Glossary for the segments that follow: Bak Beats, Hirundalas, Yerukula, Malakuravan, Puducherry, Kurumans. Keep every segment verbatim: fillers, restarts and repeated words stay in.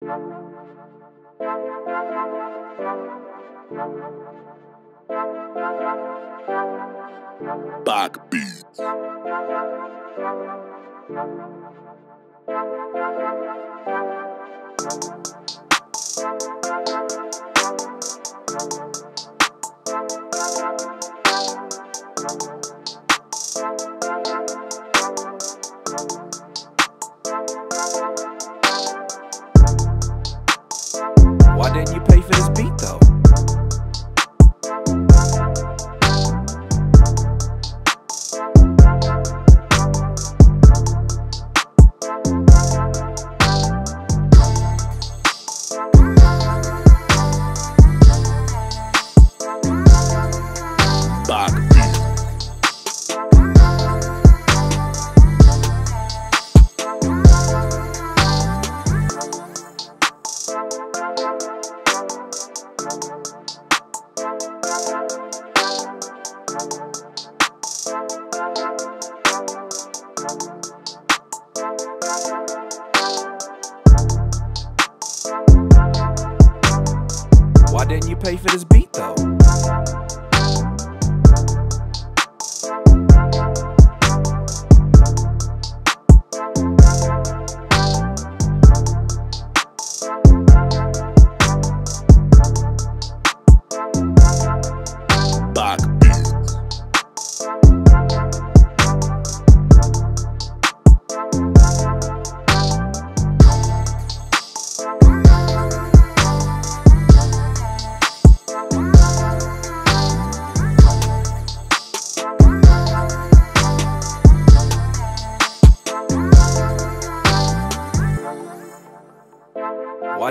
Bak Beats. Why didn't you pay for this beat though? Bak. Why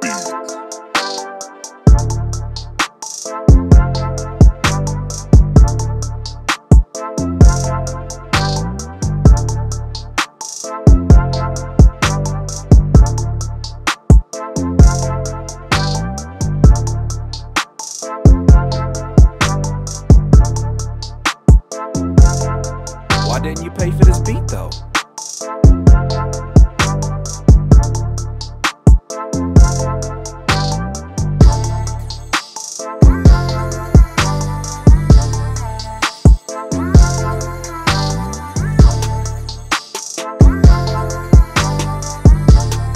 Beats. Why didn't you pay for this beat though?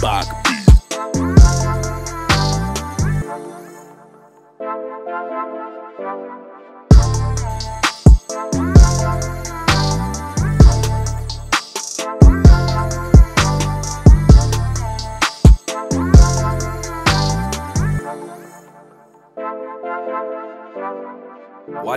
Bak Beats. Why